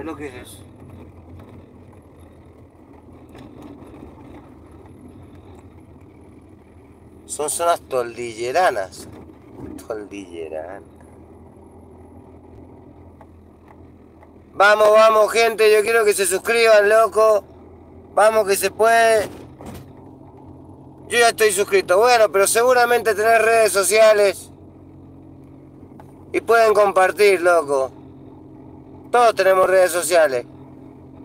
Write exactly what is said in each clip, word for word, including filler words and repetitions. ve lo que es. Son zonas toldilleranas. Toldilleranas. Vamos, vamos, gente. Yo quiero que se suscriban, loco. Vamos, que se puede. Yo ya estoy suscrito. Bueno, pero seguramente tenés redes sociales. Y pueden compartir, loco. Todos tenemos redes sociales.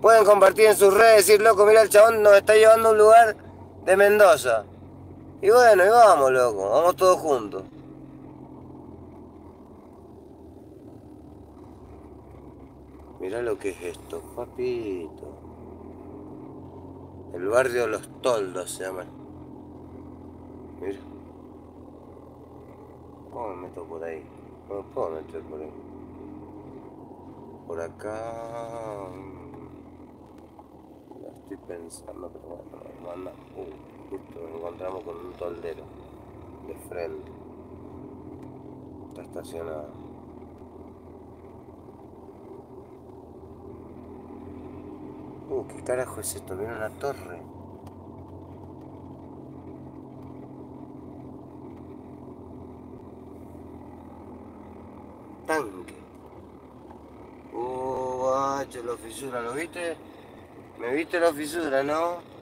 Pueden compartir en sus redes y decir, loco, mira, el chabón nos está llevando a un lugar de Mendoza. Y bueno, y vamos, loco, vamos todos juntos. Mirá lo que es esto, papito. El barrio de los Toldos se llama. Mira. ¿Cómo me meto por ahí? No me puedo meter por ahí. Por acá... La estoy pensando, pero bueno, anda. Uh. Justo nos encontramos con un toldero de frente. Está estacionado. Uh, ¿qué carajo es esto? Viene una torre. Tanque. Uh, bacho, la fisura, ¿lo viste? ¿Me viste la fisura, no?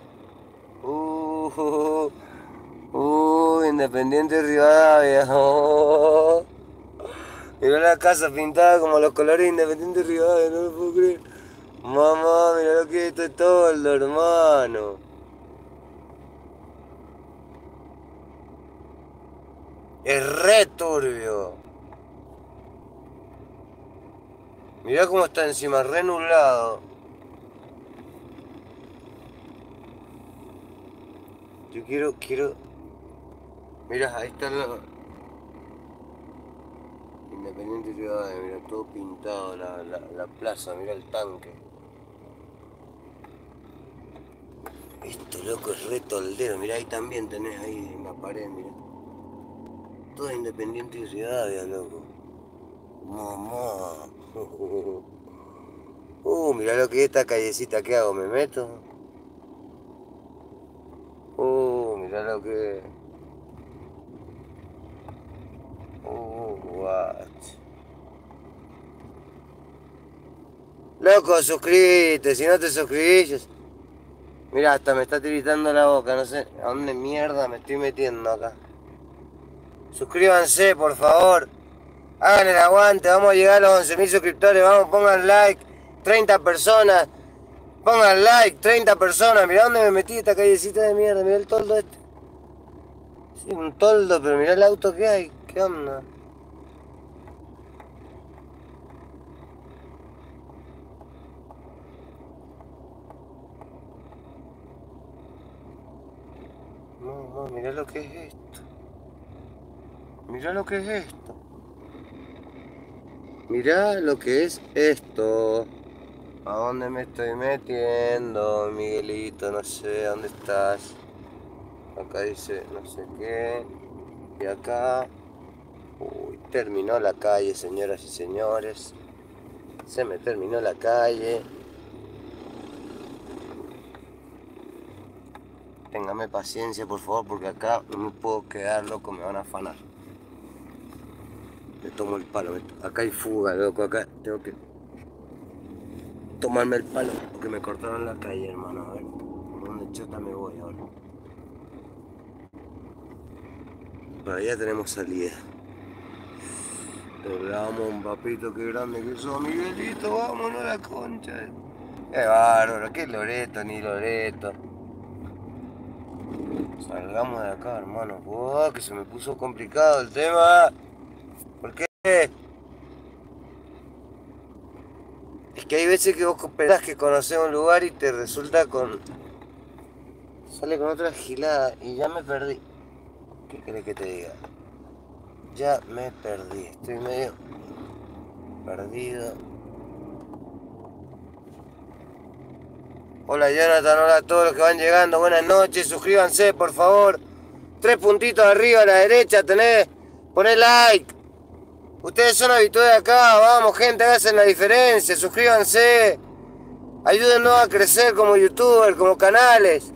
Uh, uh, uh, uh, Independiente Rivadavia. Oh, oh, oh. Mirá la casa pintada como los colores Independiente Rivadavia, no lo puedo creer. Mamá, mirá lo que esto es toldo, hermano. Es re turbio. Mirá cómo está encima, re nublado. Yo quiero, quiero... Mirá, ahí está la... Independiente Ciudadana, mirá, todo pintado, la, la, la plaza, mirá el tanque. Esto, loco, es re toldero, mirá, ahí también tenés ahí en la pared, mirá. Todo Independiente Ciudadana, loco. Mamá. Uh, mirá lo que es esta callecita, ¿qué hago? ¿Me meto? Uh, mirá lo que es. Uh, what. Loco, suscríbete, si no te suscribís. Mirá, hasta me está tiritando la boca, no sé a dónde mierda me estoy metiendo acá. Suscríbanse, por favor. Hagan el aguante, vamos a llegar a los once mil suscriptores, vamos, pongan like. treinta personas. Pongan like, treinta personas, mirá dónde me metí, esta callecita de mierda, mirá el toldo este. Sí, un toldo, pero mirá el auto que hay, qué onda. No, no, mirá lo que es esto. Mirá lo que es esto. Mirá lo que es esto. ¿A dónde me estoy metiendo, Miguelito? No sé, ¿dónde estás? Acá dice no sé qué. Y acá... Uy, terminó la calle, señoras y señores. Se me terminó la calle. Téngame paciencia, por favor, porque acá no puedo quedar, loco, me van a afanar. Me tomo el palo, acá hay fuga, loco, acá tengo que... tomarme el palo, porque me cortaron la calle, hermano. A ver, por donde chota me voy ahora. Para allá tenemos salida. Pero vamos, un papito, qué grande que sos, Miguelito, vámonos a la concha. Qué bárbaro, qué Loreto, ni Loreto. Salgamos de acá, hermano. Oh, que se me puso complicado el tema. ¿Por qué? Es que hay veces que vos pensás que conocés un lugar y te resulta con... Sale con otra gilada y ya me perdí. ¿Qué querés que te diga? Ya me perdí, estoy medio perdido. Hola Jonathan, hola a todos los que van llegando, buenas noches, suscríbanse por favor. Tres puntitos arriba a la derecha tenés, poné like. Ustedes son habituales acá, vamos gente, hacen la diferencia, suscríbanse, ayúdennos a crecer como youtubers, como canales.